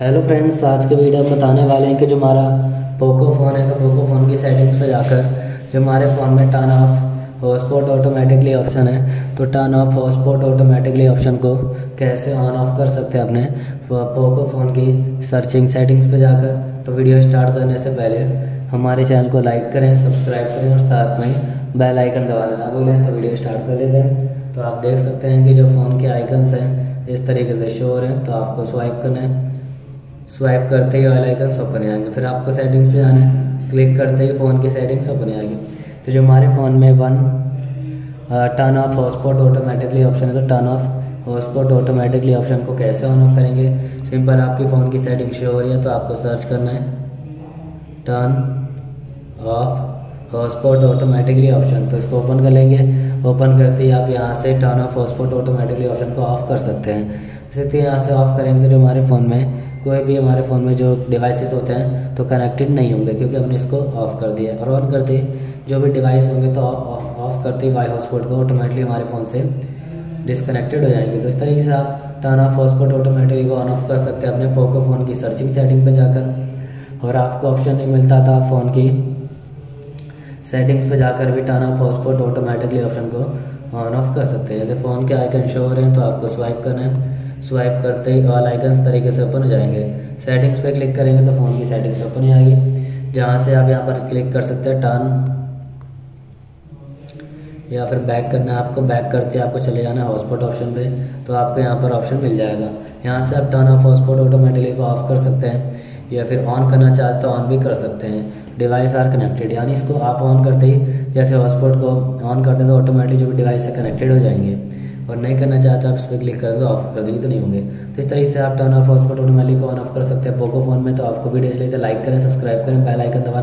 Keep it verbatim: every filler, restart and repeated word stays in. Hello friends, आज के video में बताने वाले हैं कि जो हमारा पोको फ़ोन है तो पोको फ़ोन की सेटिंग्स पर जाकर जो हमारे फ़ोन में turn off hotspot automatically option है तो turn off hotspot automatically option को कैसे ऑन ऑफ कर सकते हैं अपने पोको फ़ोन की सर्चिंग सेटिंग्स पर जाकर। तो वीडियो स्टार्ट करने से पहले हमारे चैनल को लाइक करें, सब्सक्राइब करें और साथ में बेल आइकन दबाना ना भूलें। तो वीडियो स्टार्ट कर लेते हैं। तो आप देख सकते हैं कि जो फ़ोन के आइकन्स हैं इस तरीके से शो हो रहे हैं, तो आपको स्वाइप करना है। स्वाइप करते ही वाला आइकन ओपन ही आएंगे, फिर आपको सेटिंग्स पे जाना है, क्लिक करते ही फ़ोन की सेटिंग्स ओपन ही आएगी। तो जो हमारे फ़ोन में one turn off hotspot automatically option है तो turn off hotspot automatically option को कैसे ऑन ऑफ करेंगे, सिंपल आपके फ़ोन की सेटिंग शो हो रही है तो आपको सर्च करना है turn off hotspot automatically option. तो इसको ओपन कर लेंगे। ओपन करते ही आप यहाँ से turn off hotspot automatically option को ऑफ़ कर सकते हैं। इसी यहाँ से ऑफ़ करेंगे तो जो हमारे फ़ोन में कोई भी हमारे फ़ोन में जो डिवाइसेस होते हैं तो कनेक्टेड नहीं होंगे क्योंकि हमने इसको ऑफ़ कर दिया है। और ऑन करते जो भी डिवाइस होंगे तो ऑफ़ करते ही वाई हॉटस्पॉट को ऑटोमेटिकली हमारे फ़ोन से डिसकनेक्टेड हो जाएंगे। तो इस तरीके से आप टर्न ऑफ हॉटस्पॉट ऑटोमेटिकली को ऑन ऑफ कर सकते हैं अपने पोको फ़ोन की सर्चिंग सेटिंग पर जाकर। और आपको ऑप्शन नहीं मिलता था फ़ोन की सेटिंग्स पर जाकर भी turn off hotspot automatically option को ऑन ऑफ कर सकते हैं। जैसे फ़ोन के आइकन शो हो रहे हैं तो आपको स्वाइप करना है। स्वाइप करते ही ऑल आइकन्स तरीके से ओपन हो जाएंगे। सेटिंग्स पे क्लिक करेंगे तो फ़ोन की सेटिंग्स ओपन ही आएगी, जहाँ से आप यहाँ पर क्लिक कर सकते हैं टर्न, या फिर बैक करना है। आपको बैक करते आपको चले जाना है हॉटस्पॉट ऑप्शन पे, तो आपको यहाँ पर ऑप्शन मिल जाएगा। यहाँ से आप टर्न ऑफ हॉटस्पॉट ऑटोमेटिकली को ऑफ़ कर सकते हैं, या फिर ऑन करना चाहते तो ऑन भी कर सकते हैं। डिवाइस आर कनेक्टेड, यानी इसको आप ऑन करते ही जैसे हॉटस्पॉट को ऑन करते हैं तो ऑटोमेटिकली जो भी डिवाइस से कनेक्टेड हो जाएंगे। और नहीं करना चाहते आप इस पर क्लिक कर दो, ऑफ कर देंगे तो नहीं होंगे। तो इस तरीके से आप टर्न ऑफ हॉटस्पॉट ऑटोमेटिकली को ऑन ऑफ कर सकते हैं पोको फ़ोन में। तो आपको वीडियो इसलिए लाइक करें, सब्सक्राइब करें, बेल आइकन दबाना।